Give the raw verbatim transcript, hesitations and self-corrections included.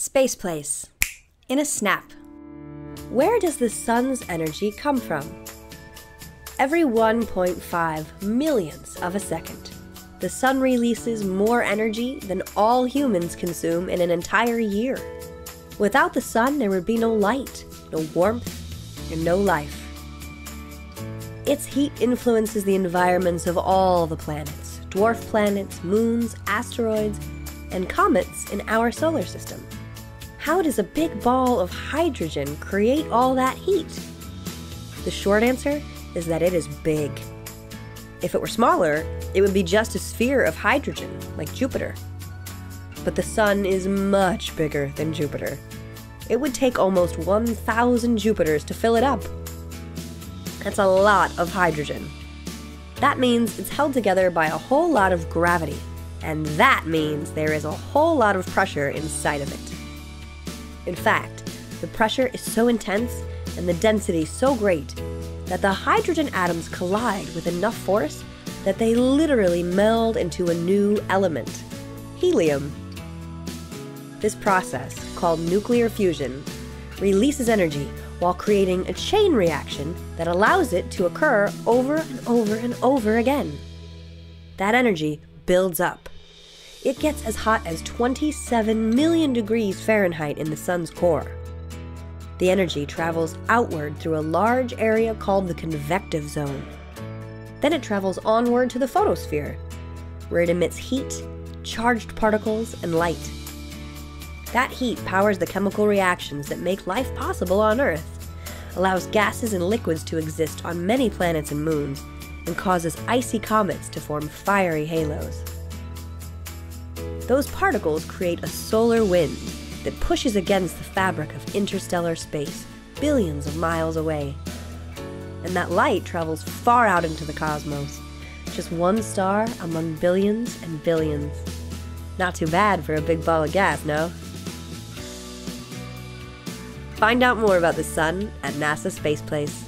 Space Place, in a snap. Where does the sun's energy come from? Every one point five millionths of a second, the sun releases more energy than all humans consume in an entire year. Without the sun, there would be no light, no warmth, and no life. Its heat influences the environments of all the planets, dwarf planets, moons, asteroids, and comets in our solar system. How does a big ball of hydrogen create all that heat? The short answer is that it is big. If it were smaller, it would be just a sphere of hydrogen, like Jupiter. But the sun is much bigger than Jupiter. It would take almost one thousand Jupiters to fill it up. That's a lot of hydrogen. That means it's held together by a whole lot of gravity, and that means there is a whole lot of pressure inside of it. In fact, the pressure is so intense and the density so great that the hydrogen atoms collide with enough force that they literally meld into a new element, helium. This process, called nuclear fusion, releases energy while creating a chain reaction that allows it to occur over and over and over again. That energy builds up. It gets as hot as twenty-seven million degrees Fahrenheit in the sun's core. The energy travels outward through a large area called the convective zone. Then it travels onward to the photosphere, where it emits heat, charged particles, and light. That heat powers the chemical reactions that make life possible on Earth, allows gases and liquids to exist on many planets and moons, and causes icy comets to form fiery halos. Those particles create a solar wind that pushes against the fabric of interstellar space, billions of miles away. And that light travels far out into the cosmos, just one star among billions and billions. Not too bad for a big ball of gas, no? Find out more about the sun at NASA Space Place.